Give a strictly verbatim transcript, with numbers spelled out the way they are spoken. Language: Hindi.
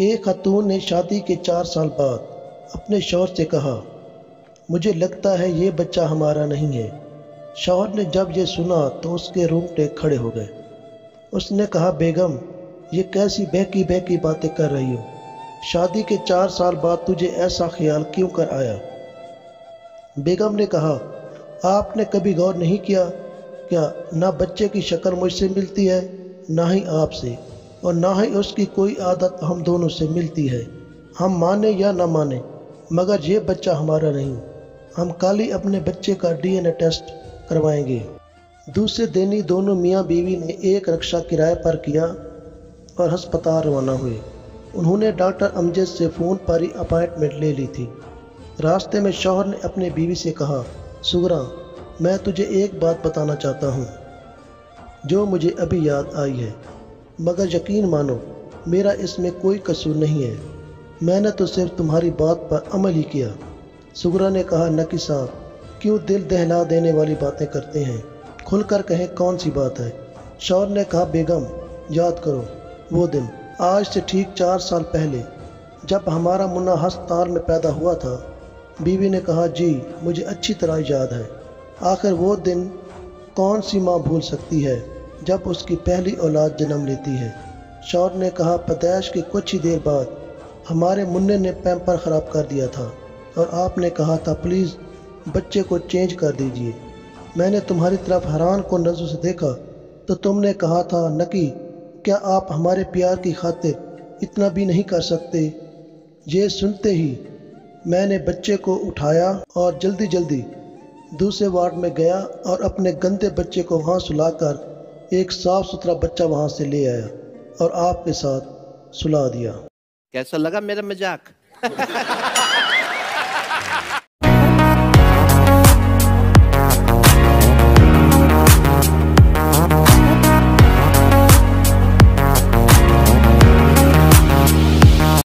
एक खातून ने शादी के चार साल बाद अपने शौहर से कहा, मुझे लगता है ये बच्चा हमारा नहीं है। शौहर ने जब ये सुना तो उसके रोंगटे खड़े हो गए। उसने कहा, बेगम ये कैसी बहकी बहकी बातें कर रही हो, शादी के चार साल बाद तुझे ऐसा ख्याल क्यों कर आया। बेगम ने कहा, आपने कभी गौर नहीं किया क्या, ना बच्चे की शक्ल मुझसे मिलती है, ना ही आपसे, और ना ही उसकी कोई आदत हम दोनों से मिलती है। हम माने या ना माने मगर ये बच्चा हमारा नहीं। हम कल ही अपने बच्चे का डीएनए टेस्ट करवाएंगे। दूसरे दिन ही दोनों मियाँ बीवी ने एक रिक्शा किराए पर किया और हस्पताल रवाना हुए। उन्होंने डॉक्टर अमजद से फ़ोन पर ही अपॉइंटमेंट ले ली थी। रास्ते में शौहर ने अपने बीवी से कहा, सुगरा मैं तुझे एक बात बताना चाहता हूँ जो मुझे अभी याद आई है, मगर यकीन मानो मेरा इसमें कोई कसूर नहीं है। मैंने तो सिर्फ तुम्हारी बात पर अमल ही किया। सुगरा ने कहा, नकी साहब क्यों दिल दहला देने वाली बातें करते हैं, खुलकर कहें कौन सी बात है। शौहर ने कहा, बेगम याद करो वो दिन, आज से ठीक चार साल पहले जब हमारा मुन्ना हस्पताल में पैदा हुआ था। बीवी ने कहा, जी मुझे अच्छी तरह याद है। आखिर वो दिन कौन सी माँ भूल सकती है जब उसकी पहली औलाद जन्म लेती है। शौहर ने कहा, पैदाइश के कुछ ही देर बाद हमारे मुन्ने ने पैम्पर ख़राब कर दिया था और आपने कहा था प्लीज़ बच्चे को चेंज कर दीजिए। मैंने तुम्हारी तरफ हैरान को नज़र से देखा तो तुमने कहा था, नकी क्या आप हमारे प्यार की खातिर इतना भी नहीं कर सकते। ये सुनते ही मैंने बच्चे को उठाया और जल्दी जल्दी दूसरे वार्ड में गया और अपने गंदे बच्चे को वहाँ सुलाकर एक साफ सुथरा बच्चा वहाँ से ले आया और आपके साथ सुला दिया। कैसा लगा मेरा मजाक?